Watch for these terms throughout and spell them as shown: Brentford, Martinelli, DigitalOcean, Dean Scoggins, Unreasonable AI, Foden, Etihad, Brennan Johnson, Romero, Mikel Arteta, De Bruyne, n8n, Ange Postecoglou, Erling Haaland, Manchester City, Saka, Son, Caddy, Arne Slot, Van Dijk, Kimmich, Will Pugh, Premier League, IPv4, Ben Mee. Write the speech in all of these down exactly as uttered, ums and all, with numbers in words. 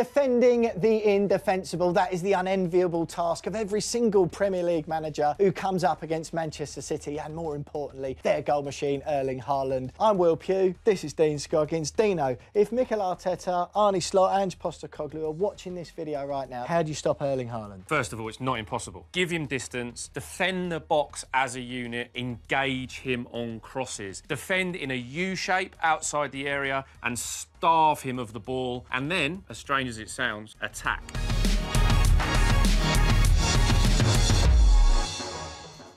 Defending the indefensible, that is the unenviable task of every single Premier League manager who comes up against Manchester City and, more importantly, their goal machine, Erling Haaland. I'm Will Pugh, this is Dean Scoggins. Dino, if Mikel Arteta, Arne Slot, Ange Postecoglou are watching this video right now, how do you stop Erling Haaland? First of all, it's not impossible. Give him distance, defend the box as a unit, engage him on crosses, defend in a U shape outside the area and starve him of the ball, and then, as strange as it sounds, attack.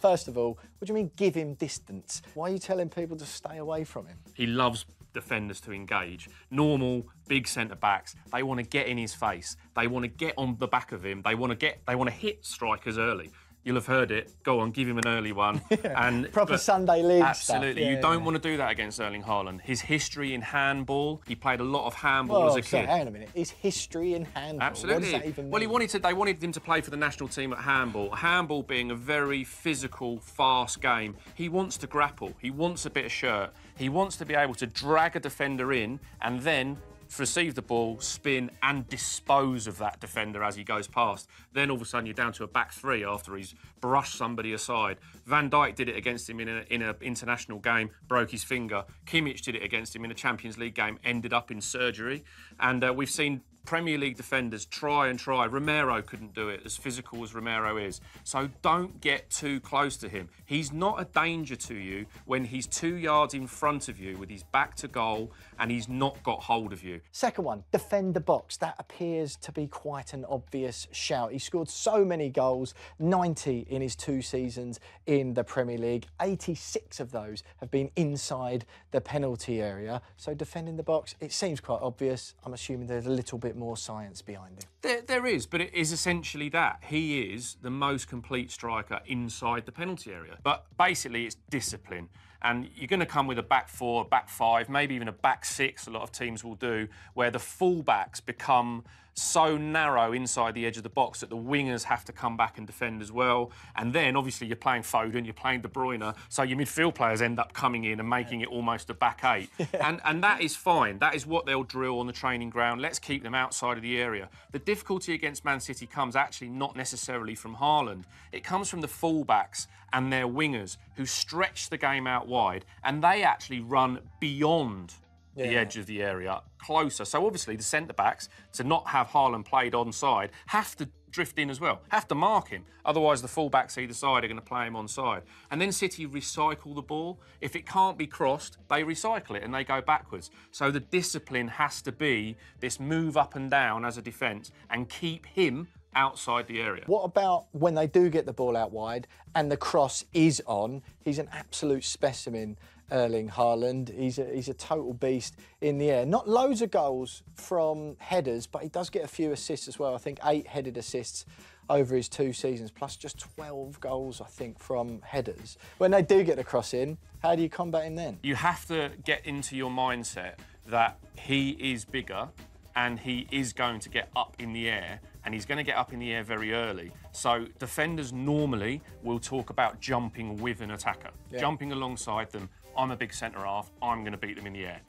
First of all, what do you mean give him distance? Why are you telling people to stay away from him? He loves defenders to engage. Normal, big centre-backs, they want to get in his face. They want to get on the back of him. They want to get, they want to hit strikers early. You'll have heard it. Go on, give him an early one. Yeah, and proper Sunday league absolutely, stuff. Yeah, you yeah. don't want to do that against Erling Haaland. His history in handball, he played a lot of handball well, as a so, kid. Hang on a minute. His history in handball. Absolutely. What does that even mean? Well, he wanted to. They wanted him to play for the national team at handball. Handball being a very physical, fast game. He wants to grapple. He wants a bit of shirt. He wants to be able to drag a defender in and then receive the ball, spin and dispose of that defender as he goes past. Then all of a sudden you're down to a back three after he's brushed somebody aside. Van Dijk did it against him in an in a international game, broke his finger. Kimmich did it against him in a Champions League game, ended up in surgery. And uh, we've seen Premier League defenders try and try. Romero couldn't do it, as physical as Romero is. So don't get too close to him. He's not a danger to you when he's two yards in front of you with his back to goal and he's not got hold of you. Second one, defend the box. That appears to be quite an obvious shout. He scored so many goals, ninety in his two seasons in the Premier League. eighty-six of those have been inside the penalty area. So defending the box, it seems quite obvious. I'm assuming there's a little bit more science behind him. There, there is, but it is essentially that. He is the most complete striker inside the penalty area. But basically, it's discipline. And you're going to come with a back four, a back five, maybe even a back six, a lot of teams will do, where the fullbacks become so narrow inside the edge of the box that the wingers have to come back and defend as well. And then, obviously, you're playing Foden, you're playing De Bruyne, so your midfield players end up coming in and making it almost a back eight. Yeah. And, and that is fine. That is what they'll drill on the training ground. Let's keep them outside of the area. The difficulty against Man City comes actually not necessarily from Haaland. It comes from the fullbacks and their wingers who stretch the game out wide, and they actually run beyond yeah. the edge of the area, closer. So obviously the centre-backs, to not have Haaland played onside, have to drift in as well, have to mark him. Otherwise the full-backs either side are going to play him onside. And then City recycle the ball. If it can't be crossed, they recycle it and they go backwards. So the discipline has to be this move up and down as a defence and keep him outside the area. What about when they do get the ball out wide and the cross is on? He's an absolute specimen, Erling Haaland. He's a, he's a total beast in the air. Not loads of goals from headers, but he does get a few assists as well. I think eight headed assists over his two seasons, plus just twelve goals, I think, from headers. When they do get a cross in, how do you combat him then? You have to get into your mindset that he is bigger and he is going to get up in the air, and he's going to get up in the air very early. So defenders normally will talk about jumping with an attacker, yeah. jumping alongside them. I'm a big centre-half, I'm going to beat them in the air.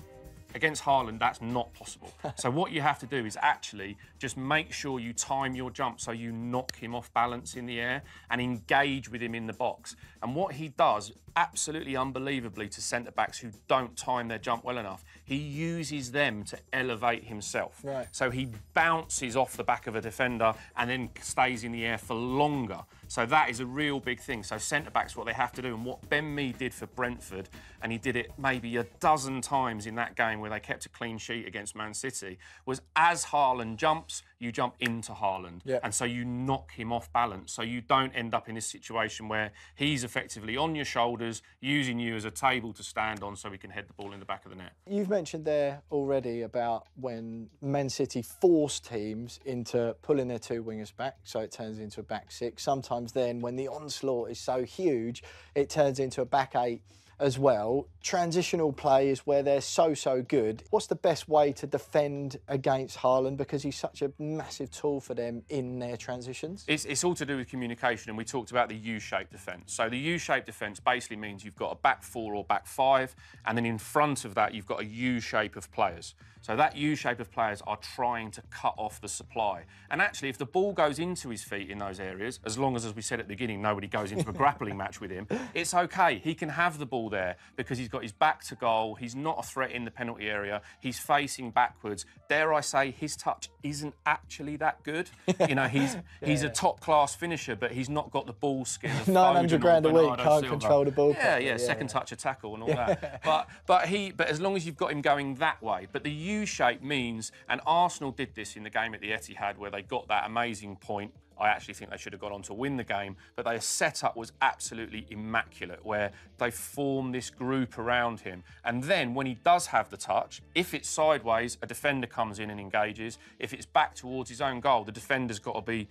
Against Haaland, that's not possible. So what you have to do is actually just make sure you time your jump so you knock him off balance in the air and engage with him in the box. And what he does, absolutely unbelievably to centre-backs who don't time their jump well enough, he uses them to elevate himself. Right. So he bounces off the back of a defender and then stays in the air for longer. So that is a real big thing. So centre-backs, what they have to do, and what Ben Mee did for Brentford, and he did it maybe a dozen times in that game where they kept a clean sheet against Man City, was as Haaland jumps, you jump into Haaland. Yeah. And so you knock him off balance. So you don't end up in this situation where he's effectively on your shoulders, using you as a table to stand on so he can head the ball in the back of the net. You've mentioned there already about when Man City force teams into pulling their two wingers back, so it turns into a back six. Sometimes then, when the onslaught is so huge, it turns into a back eight as well, transitional play is where they're so, so good. What's the best way to defend against Haaland, because he's such a massive tool for them in their transitions? It's, it's all to do with communication, and we talked about the U-shaped defence. So the U-shaped defence basically means you've got a back four or back five, and then in front of that you've got a U-shape of players. So that U-shape of players are trying to cut off the supply. And actually, if the ball goes into his feet in those areas, as long as, as we said at the beginning, nobody goes into a grappling match with him, it's okay. He can have the ball there because he's got his back to goal. He's not a threat in the penalty area. He's facing backwards. Dare I say, his touch isn't actually that good. You know, he's yeah. he's a top-class finisher, but he's not got the ball skill. nine hundred grand a week, can't control the ball. Yeah, yeah, yeah, second touch of tackle and all yeah. that. But but he but as long as you've got him going that way. But the U U-shape means, and Arsenal did this in the game at the Etihad where they got that amazing point. I actually think they should have gone on to win the game, but their setup was absolutely immaculate, where they form this group around him. And then when he does have the touch, if it's sideways, a defender comes in and engages. If it's back towards his own goal, the defender's got to be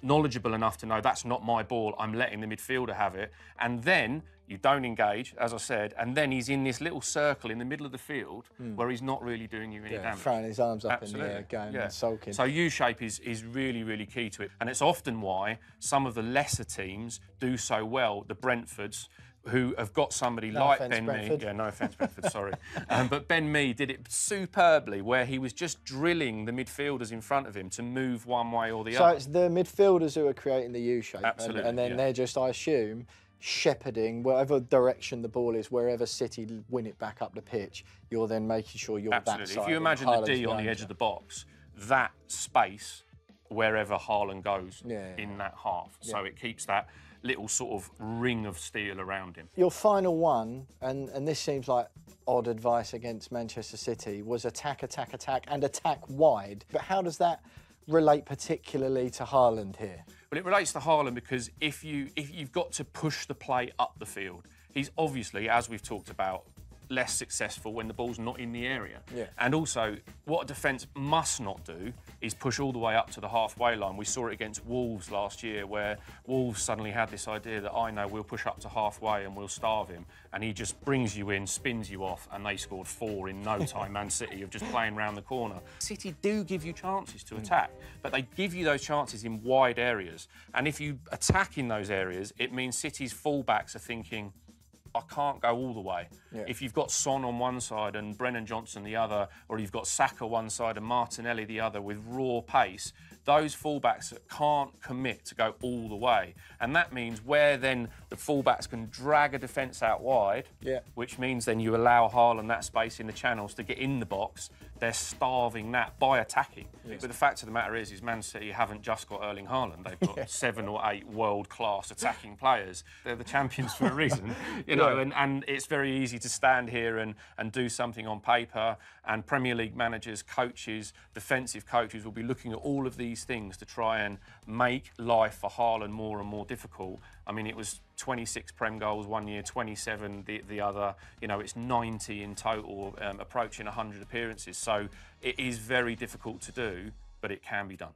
knowledgeable enough to know that's not my ball, I'm letting the midfielder have it. And then you don't engage, as I said, and then he's in this little circle in the middle of the field mm. where he's not really doing you any yeah, damage. Throwing his arms up Absolutely. in the air, going yeah. and sulking. So U-shape is, is really, really key to it. And it's often why some of the lesser teams do so well, the Brentfords, who have got somebody no like Ben Mee. Yeah, no offence, Brentford, sorry. Um, but Ben Mee did it superbly, where he was just drilling the midfielders in front of him to move one way or the so other. So it's the midfielders who are creating the U-shape. Absolutely. And, and then yeah. they're just, I assume, shepherding whatever direction the ball is, wherever City win it back up the pitch, you're then making sure you're that side. Absolutely. If you imagine the D on the edge of the box, that space, wherever Haaland goes yeah. in that half. Yeah. So it keeps that little sort of ring of steel around him. Your final one, and, and this seems like odd advice against Manchester City, was attack, attack, attack, and attack wide. But how does that relate particularly to Haaland here? Well, it relates to Haaland because if, you, if you've got to push the play up the field, he's obviously, as we've talked about, less successful when the ball's not in the area. Yeah. And also, what a defence must not do is push all the way up to the halfway line. We saw it against Wolves last year, where Wolves suddenly had this idea that, I know, we'll push up to halfway and we'll starve him. And he just brings you in, spins you off, and they scored four in no time. Man City of just playing round the corner. City do give you chances to mm. attack, but they give you those chances in wide areas. And if you attack in those areas, it means City's fullbacks are thinking, I can't go all the way. Yeah. If you've got Son on one side and Brennan Johnson the other, or you've got Saka one side and Martinelli the other with raw pace, those fullbacks that can't commit to go all the way. And that means where then the fullbacks can drag a defence out wide, yeah. which means then you allow Haaland that space in the channels to get in the box, they're starving that by attacking. Yes. But the fact of the matter is, is Man City haven't just got Erling Haaland. They've got yeah. seven or eight world-class attacking players. They're the champions for a reason. You know, No, and, and it's very easy to stand here and, and do something on paper, and Premier League managers, coaches, defensive coaches will be looking at all of these things to try and make life for Haaland more and more difficult. I mean, it was twenty-six Prem goals one year, twenty-seven the, the other. You know, it's ninety in total, um, approaching one hundred appearances. So it is very difficult to do, but it can be done.